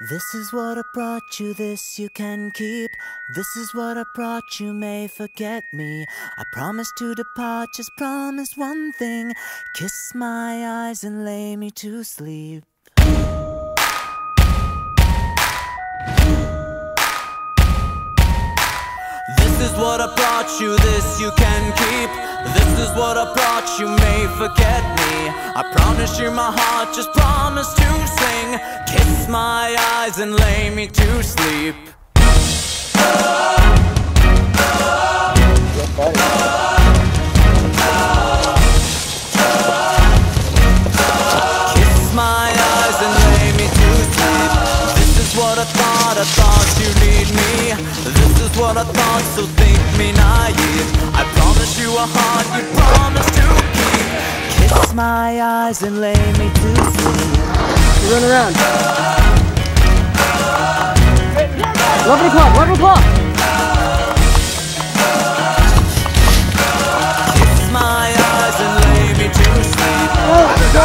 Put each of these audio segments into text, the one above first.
This is what I brought you, this you can keep. This is what I brought you, may forget me. I promise to depart, just promise one thing. Kiss my eyes and lay me to sleep. This is what I brought you, this you can keep. This is what I brought you, may forget me. I promise you my heart, just promise to sing. Kiss my eyes and lay me to sleep. Kiss my eyes and lay me to sleep. This is what I thought you'd need me. This is what I thought, so think me naive. I promise you a heart you promise to keep. Kiss my eyes and lay me to sleep. Run around. 11 o'clock, 11 o'clock. Kiss my eyes and lay me to sleep. Go.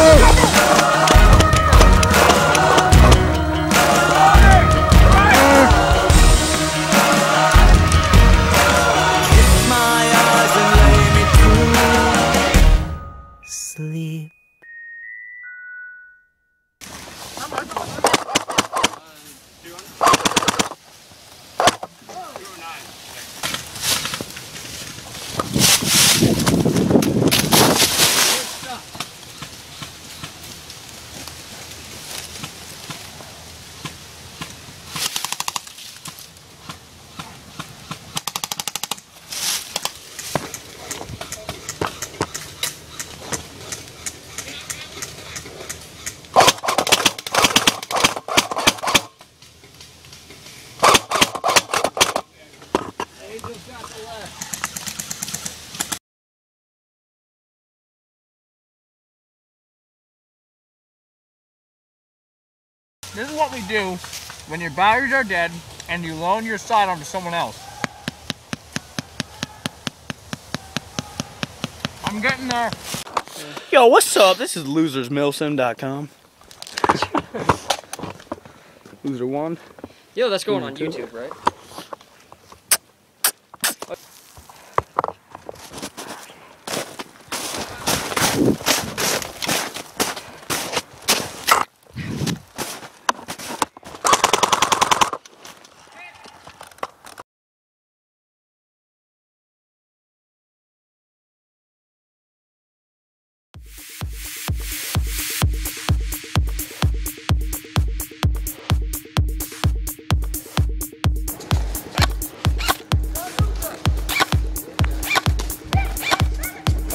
Sleep. This is what we do when your batteries are dead and you loan your sidearm to someone else. I'm getting there. Yo, what's up? This is losersmilsim.com. Loser 1. Yo, that's going on YouTube, right?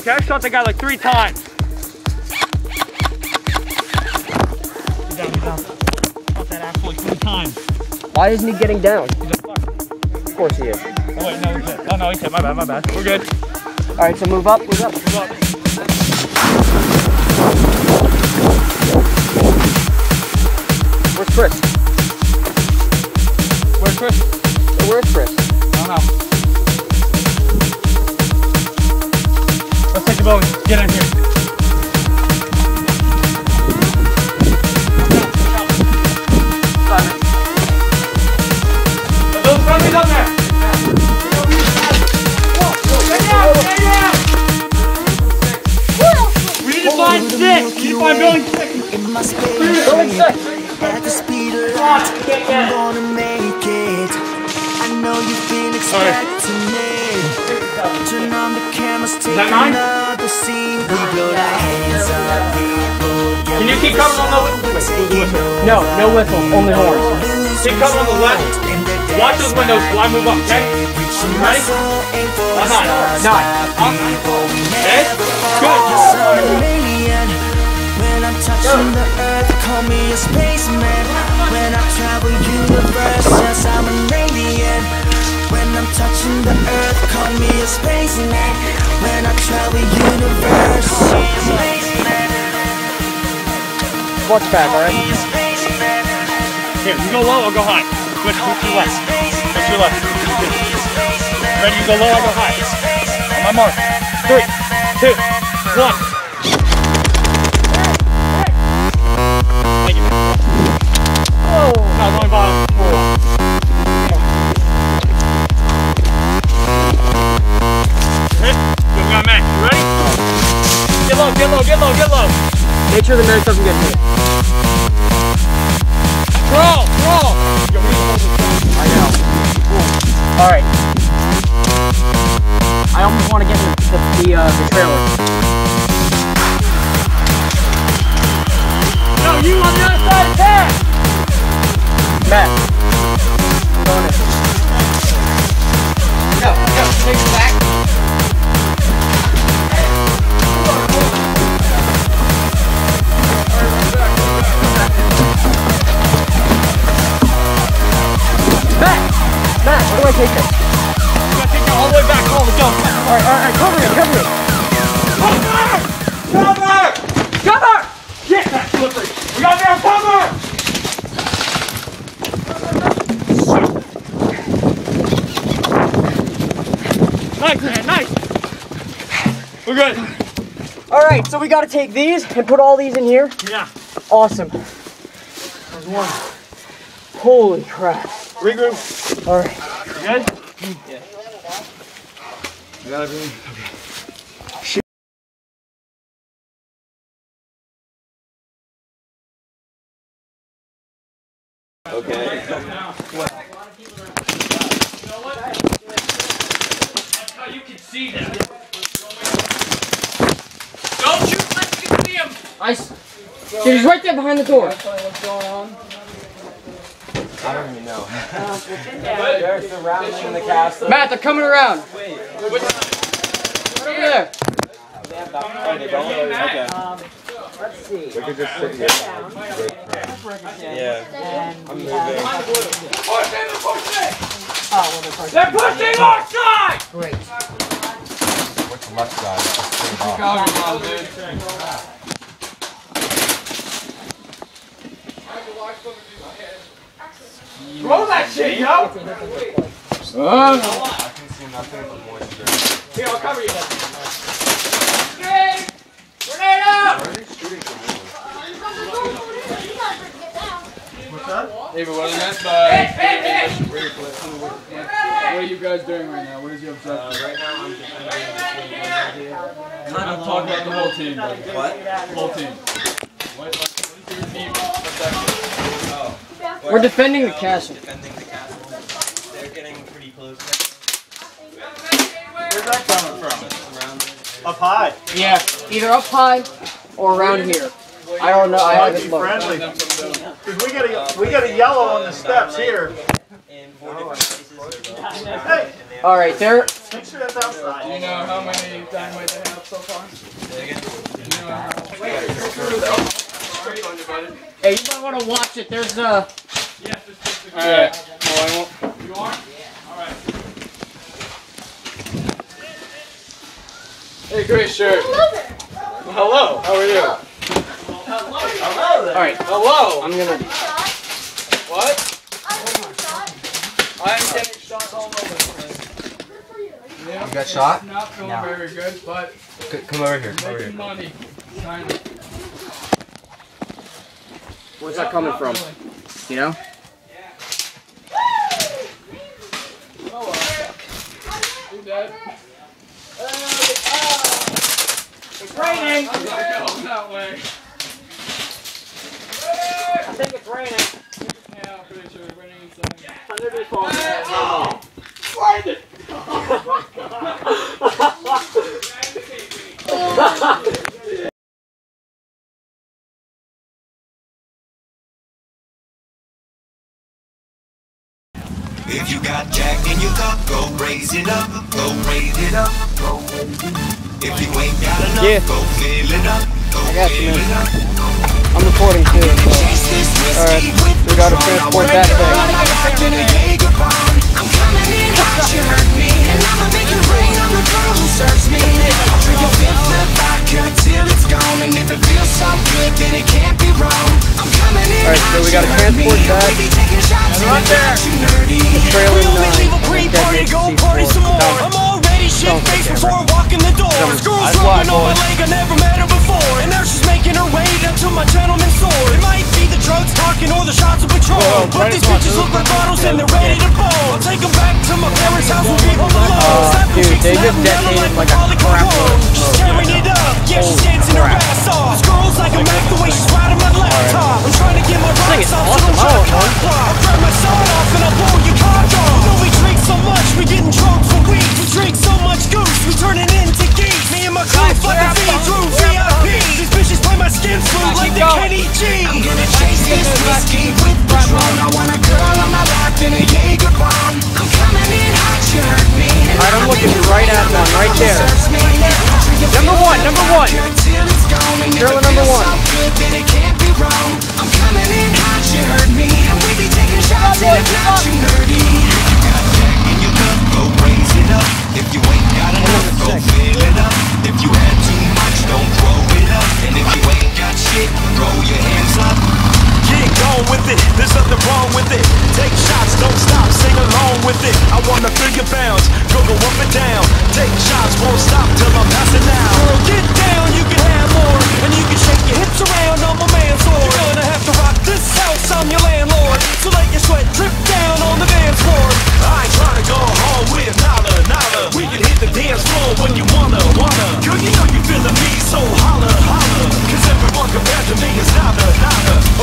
Okay, I shot the guy like 3 times. He's down, he's down. Shot that asshole like 3 times. Why isn't he getting down? He's a fucker. Of course he is. Oh wait, no, he's hit. Oh no, he's hit. My bad, my bad. We're good. All right, so move up, move up, move up. Where's Chris? Where's Chris? Hey, where's Chris? I don't know. Let's take the boat. Get in here. Are those brownies up there? Get down! Get down! We need to find 6. We need to find building 6. It must be building 6. At the speed of light, I'm gonna make it. I know you've been expecting me. Turn on the cameras, take another scene. We blow our hands up, people. Can you keep coming on the whistle? No, no whistle, only horns. Keep coming on the left. Watch those windows while I move up, okay? You ready? That's 9. 9. Up. Okay? Good. When I'm touching the earth, call me a spaceman. When I travel universe, yes, I'm an alien. When I'm touching the earth, call me a spaceman. When I travel universe, call me a spaceman. Watch back, alright? Here, you go low, I'll go high. Switch to your left. Switch to your left. Ready, you go low, I'll go high. On my mark. 3, 2, 1. Thank you. Oh, Roll! I know. Cool. All right. I almost want to get the trailer. No, you on the other side of that! Matt. I'm going in. Go, go, take it back. Matt, where do I take it? You gotta take it all the way back, all the jump. Alright, cover it. Cover! Shit, that's slippery. We gotta be on cover! Nice, man, nice. We're good. Alright, so we gotta take these and put all these in here? Yeah. Awesome. There's one. Holy crap. Regroup. All right. You good? Yeah. I got everything. Okay. Shit. Okay. That's how you can see them. Don't you freaking see him? He's right there behind the door. What's going on? I don't even know. They're surrounding the castle. Matt, they're coming around. Wait, over there. Let's see. We could just sit here. Yeah. I'm moving. They're pushing our side! Great. What's left side? Roll that shit, yo! I can see nothing but moisture. Here, I'll cover you. Grenade! Grenade up! What's up? Hey, but what is that? What are you guys doing right now? What is your objective? Right now, I'm just... I'm talking about the whole team. What? Whole team. What is your team objective? We're defending the castle. They're getting pretty close. Where's that coming from? Up high. Yeah, either up high or around here. I don't know. I haven't looked. We got a yellow on the steps here. Hey. All right, there. Make sure that's outside. Do you know how many dynamite they have so far? Hey, you might want to watch it. There's a... Yeah, just all right. No, I won't. You are? Yeah. All right. Hey, great shirt. Hello. How are you? Hello. Hello. All right. Hello. I'm gonna. What? I'm getting shots all over the place. Yeah. You got shot? It's not feeling very good, but. Come over here. Come over here. Money. Where's that coming from? You know? It's raining! I'm not going that way. I think it's raining. Yeah, I'm pretty sure it's raining inside. I'm literally falling. Oh! Blinded! Oh my god! If you got Jack in your cup, go raise it up, go raise it up. If you ain't got enough, go fill it up, go fill it up. I'm recording too. Alright, we gotta transport that thing. I'm coming in hot, you hurt me, and I'ma make it rain on the girl who serves me. I'll drink a fifth of vodka till it's gone, and if it feels so good, then it can't be wrong. I'm coming in hot, you hurt me, and we be taking shots and I'm not too nerdy. We only leave a pre-party, go party some more. I'm already shit-faced before I walk in the door. This girl's rubbing on my leg, I never met her before, and now she's making her way down to my gentleman's sword. It might be the drugs, talk rocking all the shots of patrol. But these bitches look like bottles and they're ready to blow. I'll take them back to my parents' house when we all alone. Slap them cheeks, slap them yellow like a Molly Cole. She's tearing it up, yeah, she's dancing her ass off. This girl's like a Mac the way she's riding my laptop. I'm trying to get my rocks off, so don't try to cut block. I'll grab my side off and I'll blow your car off. You know we drink so much, we getting drunk for weeks. We drink so much goose, we turning into geeks. Me and my crew fucking feed through VIP. These bitches play my skin through like they can't eat cheese. I'm gonna chase this whiskey with Patron. I want a girl on my lap in a Jaeger bomb. I'm coming in hot, you heard me. Alright, I'm looking right at one, right there. Number one. Girl number one. I'm coming in hot, you heard me. And we be taking shots in the club, you nerdy. You got that in your cup, go raise it up. If you ain't got enough, go fill it up. If you had too much, don't throw it up. And if you ain't got shit, throw your hands up. Get going with it, there's nothing wrong with it. Take shots, don't stop, sing along with it. I wanna feel your bounce, go up and down. Take shots, won't stop till I'm passing out. Girl, get down, you can have more. And you can shake your hips around, I'm a man's lord. You're gonna have to rock this house, I'm your landlord. So let your sweat drip down on the dance floor. I ain't tryna go home with nada. We can hit the dance floor when you wanna. Girl, you know you feelin' me, so holla. Cause everyone compared to me is nada.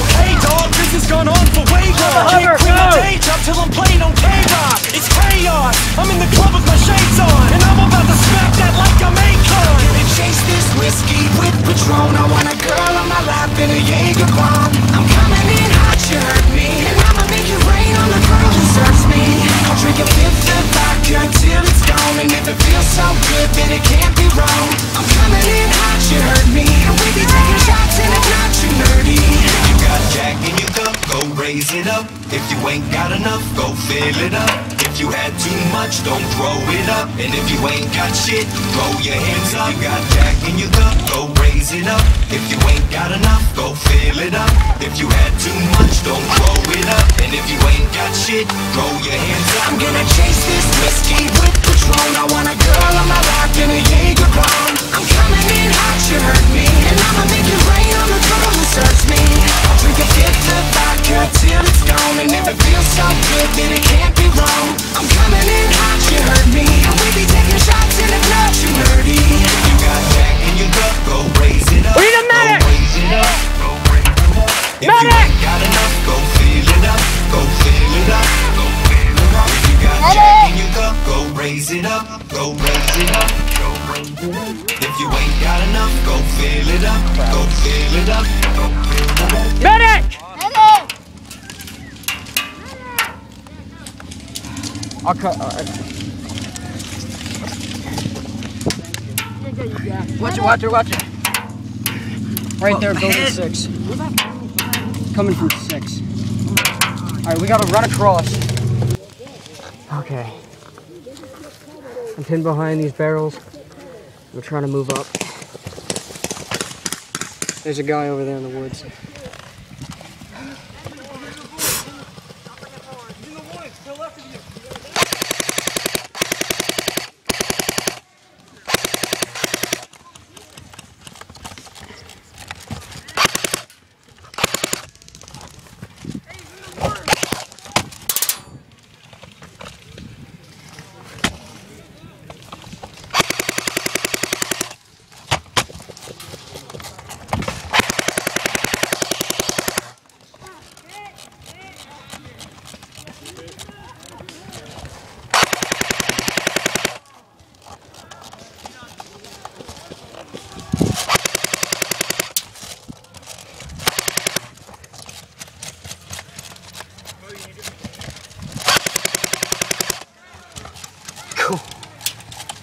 Okay, dog, this has gone on for way long. Can't quit my day job till I'm playing on K-Rock. It's chaos, I'm in the club with my shades on. And I'm about to smack that like I'm Akon. Gonna chase this whiskey with Patron. I want a girl on my lap in a Jaeger bomb. I'm coming in hot, you heard me. And I'ma make it rain on the girl who serves me. I'll drink a fifth of vodka till it's gone. And if it feels so good, then it can't be wrong. I'm coming in hot, you heard me. And we be taking shots in a clutch, you nerdy. If you got Jack in your cup, go raise it up. If you ain't got enough, go fill it up. If you had too much, don't throw it up. And if you ain't got shit, throw your hands up. You got Jack in your cup, go raise it up. If you ain't got enough, go fill it up. If you had too much, don't throw it up. And if you ain't got shit, throw your hands up. I'm gonna chase this whiskey with Patron. I want a girl on my lap in a Jaeger bomb. I'm coming in hot, you heard me. And I'ma make it rain on the girl who serves me. I'll drink a fifth of vodka till it's gone. And if it feels so good, then it can't be wrong. I'm coming in hot, you heard me. And we be taking shots in the club, you nerdy. You got Jack in your cup, go raise it up. We need a medic! Go raise it up, go raise it up. If medic! You ain't got enough, go fill it up, go fill it up, go fill it up. If you got medic! Jack in your cup, go raise it up, go raise it up, go raise it up. If you ain't got enough, go fill it up, go fill it up, go fill it up. Medic! I'll cut. Right. Watch it. Right there, building 6. Coming from 6. Alright, we gotta run across. Okay. I'm pinned behind these barrels. We're trying to move up. There's a guy over there in the woods.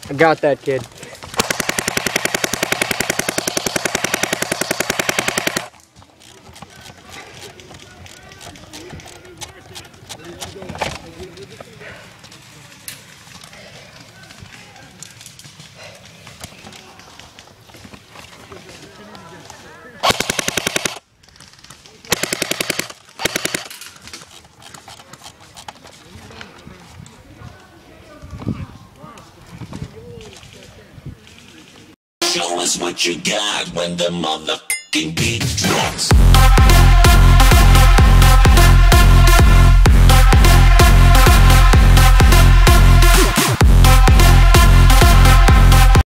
I got that kid. Show us what you got when the motherfucking beat drops.